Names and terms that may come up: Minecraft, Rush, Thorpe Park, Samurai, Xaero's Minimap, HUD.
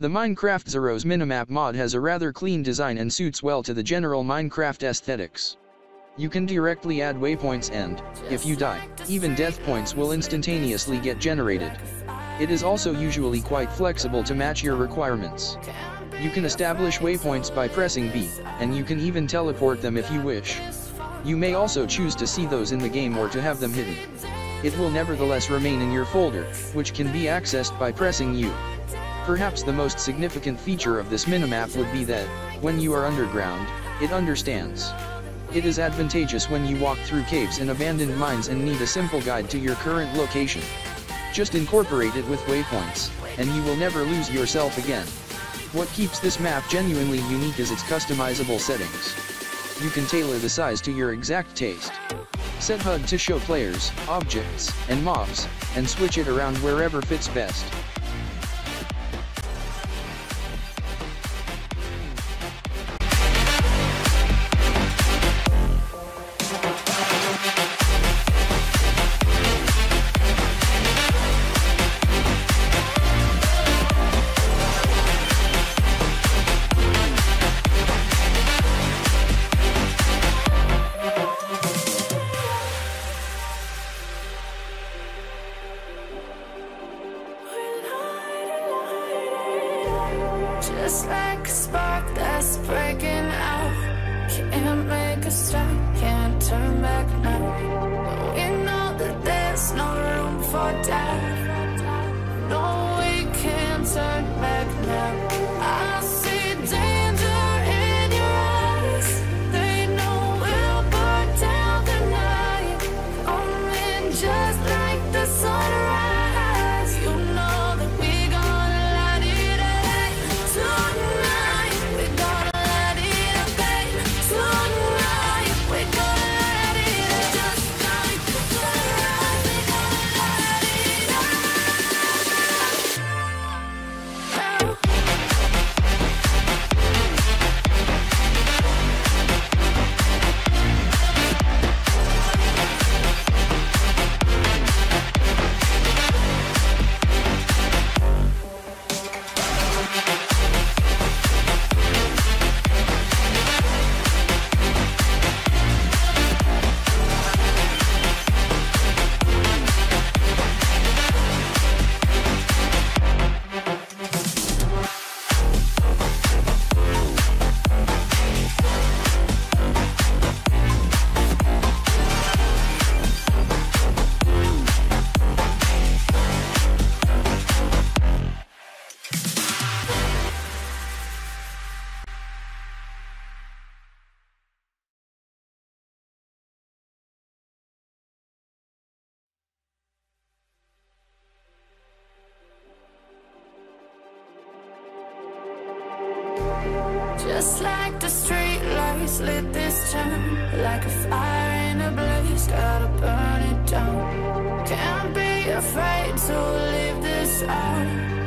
The Minecraft Xaero's Minimap mod has a rather clean design and suits well to the general Minecraft aesthetics. You can directly add waypoints and, if you die, even death points will instantaneously get generated. It is also usually quite flexible to match your requirements. You can establish waypoints by pressing B, and you can even teleport them if you wish. You may also choose to see those in the game or to have them hidden. It will nevertheless remain in your folder, which can be accessed by pressing U. Perhaps the most significant feature of this minimap would be that, when you are underground, it understands. It is advantageous when you walk through caves and abandoned mines and need a simple guide to your current location. Just incorporate it with waypoints, and you will never lose yourself again. What keeps this map genuinely unique is its customizable settings. You can tailor the size to your exact taste. Set HUD to show players, objects, and mobs, and switch it around wherever fits best. Just like a spark that's breaking out, can't make a stop, can't turn back now. We know that there's no room for doubt. No, we can't turn back now. I see danger in your eyes, they know we'll burn down the night, coming just like the sunrise. Just like the street lights lit this town, like a fire in a blaze, gotta burn it down. Can't be afraid to leave this out.